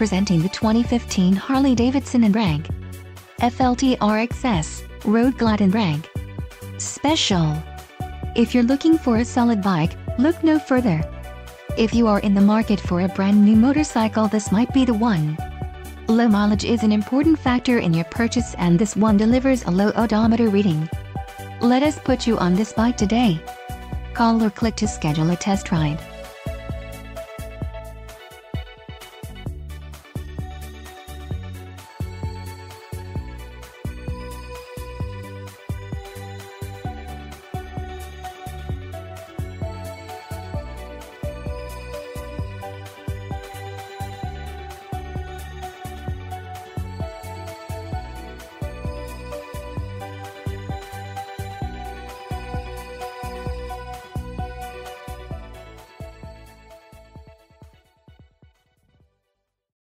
presenting the 2015 Harley-Davidson in Rag, FLTRXS, Road Glide in Rag. Special. If you're looking for a solid bike, look no further. If you are in the market for a brand new motorcycle, this might be the one. Low mileage is an important factor in your purchase, and this one delivers a low odometer reading. Let us put you on this bike today. Call or click to schedule a test ride.